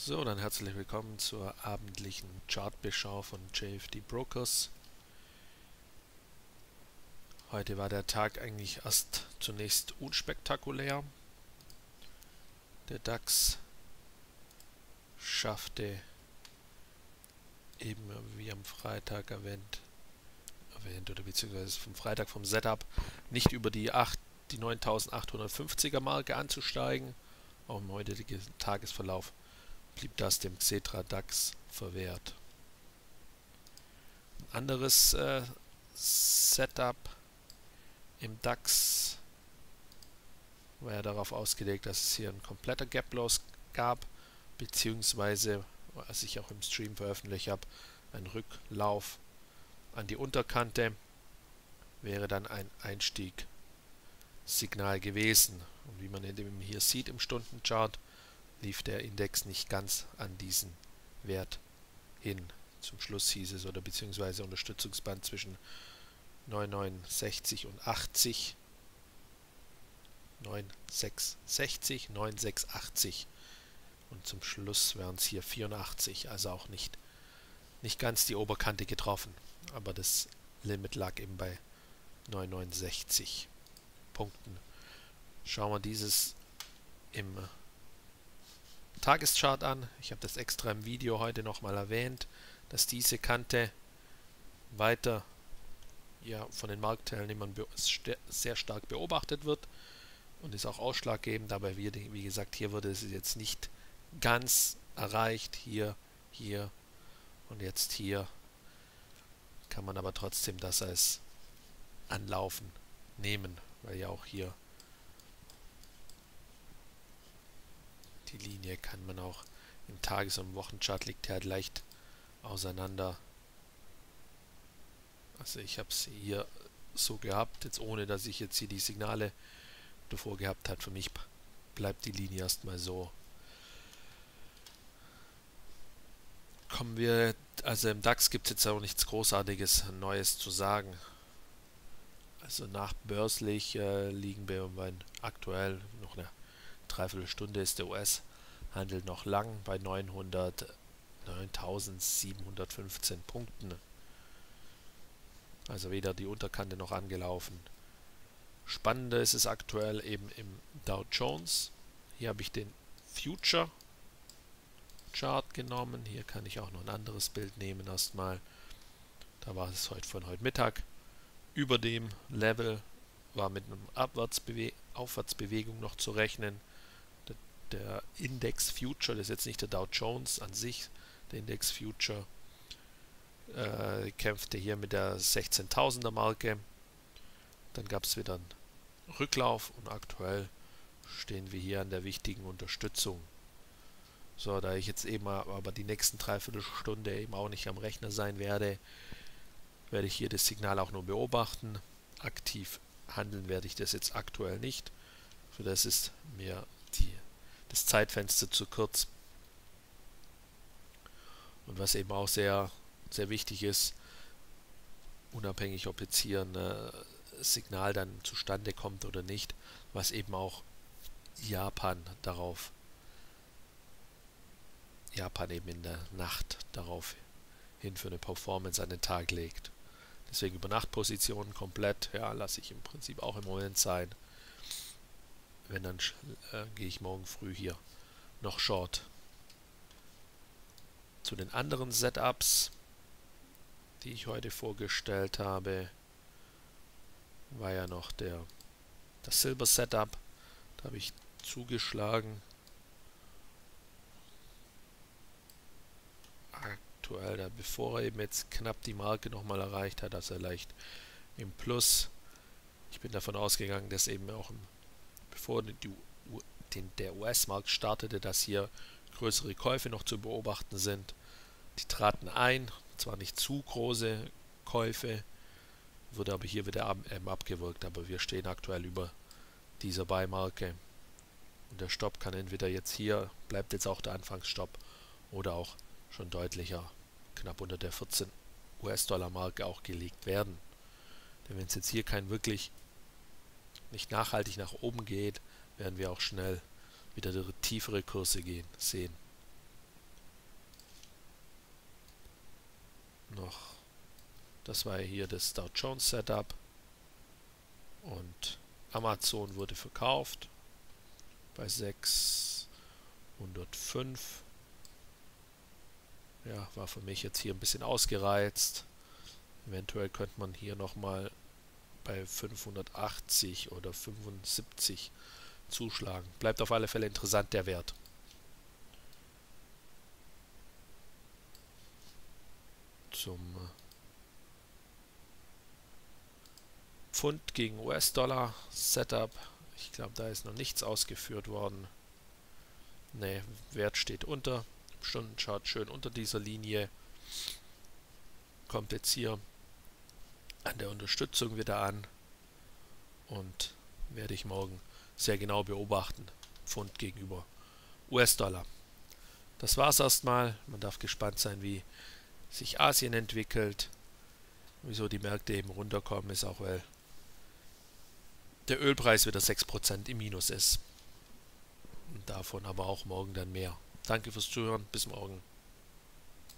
So, dann herzlich willkommen zur abendlichen Chartbeschau von JFD Brokers. Heute war der Tag eigentlich erst zunächst unspektakulär. Der DAX schaffte eben, wie am Freitag erwähnt oder beziehungsweise vom Freitag vom Setup, nicht über die 9850er Marke anzusteigen. Auch im heutigen Tagesverlauf blieb das dem Xetra DAX verwehrt. Ein anderes Setup im DAX war ja darauf ausgelegt, dass es hier ein kompletter Gap-Loss gab, beziehungsweise, als ich auch im Stream veröffentlicht habe, ein Rücklauf an die Unterkante wäre dann ein Einstiegssignal gewesen. Und wie man eben hier sieht im Stundenchart, lief der Index nicht ganz an diesen Wert hin. Zum Schluss hieß es, oder beziehungsweise Unterstützungsband zwischen 9,69 und 80, 9,660, 9,680 und zum Schluss wären es hier 84, also auch nicht ganz die Oberkante getroffen, aber das Limit lag eben bei 9,69 Punkten. Schauen wir dieses im Tageschart an. Ich habe das extra im Video heute nochmal erwähnt, dass diese Kante weiter von den Marktteilnehmern sehr stark beobachtet wird und ist auch ausschlaggebend, aber wie gesagt, hier wurde es jetzt nicht ganz erreicht, hier und jetzt hier, kann man aber trotzdem das als Anlaufen nehmen, weil ja auch hier die Linie kann man auch im Tages- und Wochenchart liegt halt leicht auseinander. Also ich habe es hier so gehabt, jetzt ohne, dass ich jetzt hier die Signale davor gehabt habe. Für mich bleibt die Linie erstmal so. Kommen wir, also im DAX gibt es jetzt auch nichts Großartiges Neues zu sagen. Also nachbörslich liegen wir aktuell noch eine Dreiviertelstunde ist der US-Handel noch lang bei 9.715 Punkten. Also weder die Unterkante noch angelaufen. Spannender ist es aktuell eben im Dow Jones. Hier habe ich den Future Chart genommen. Hier kann ich auch noch ein anderes Bild nehmen erstmal. Da war es heute Mittag. Über dem Level war mit einer Aufwärtsbewegung noch zu rechnen. Der Index Future, das ist jetzt nicht der Dow Jones an sich, der Index Future kämpfte hier mit der 16.000er Marke, dann gab es wieder einen Rücklauf und aktuell stehen wir hier an der wichtigen Unterstützung. So, da ich jetzt eben aber die nächsten Dreiviertelstunde eben auch nicht am Rechner sein werde, werde ich hier das Signal auch nur beobachten. Aktiv handeln werde ich das jetzt aktuell nicht, für das ist mir das Zeitfenster zu kurz. Und was eben auch sehr wichtig ist, unabhängig ob jetzt hier ein Signal dann zustande kommt oder nicht, was eben auch Japan eben in der Nacht darauf hin für eine Performance an den Tag legt. Deswegen Übernachtpositionen komplett, ja, lasse ich im Prinzip auch im Moment sein. Wenn, dann gehe ich morgen früh hier noch short. Zu den anderen Setups, die ich heute vorgestellt habe, war ja noch das Silber Setup. Da habe ich zugeschlagen. Aktuell, bevor er eben jetzt knapp die Marke nochmal erreicht hat, dass er leicht im Plus. Ich bin davon ausgegangen, dass eben auch bevor der US-Markt startete, dass hier größere Käufe noch zu beobachten sind. Die traten ein, zwar nicht zu große Käufe, wurde aber hier wieder abgewürgt, aber wir stehen aktuell über dieser Buy-Marke. Und der Stopp kann entweder jetzt hier, bleibt jetzt auch der Anfangsstopp, oder auch schon deutlicher, knapp unter der 14 US-Dollar-Marke auch gelegt werden. Denn wenn es jetzt hier nicht nachhaltig nach oben geht, werden wir auch schnell wieder tiefere Kurse sehen. noch, das war hier das Dow Jones Setup und Amazon wurde verkauft bei 605. Ja, war für mich jetzt hier ein bisschen ausgereizt. Eventuell könnte man hier nochmal bei 580 oder 75 zuschlagen. Bleibt auf alle Fälle interessant, der Wert. Zum Pfund gegen US-Dollar Setup. Ich glaube, da ist noch nichts ausgeführt worden. Ne, Wert steht unter. Stundenchart schön unter dieser Linie. Kommt jetzt hier an der Unterstützung wieder an. Und werde ich morgen sehr genau beobachten. Pfund gegenüber US-Dollar. Das war's erstmal. Man darf gespannt sein, wie sich Asien entwickelt. Wieso die Märkte eben runterkommen, ist auch, weil der Ölpreis wieder 6% im Minus ist. Und davon aber auch morgen dann mehr. Danke fürs Zuhören. Bis morgen.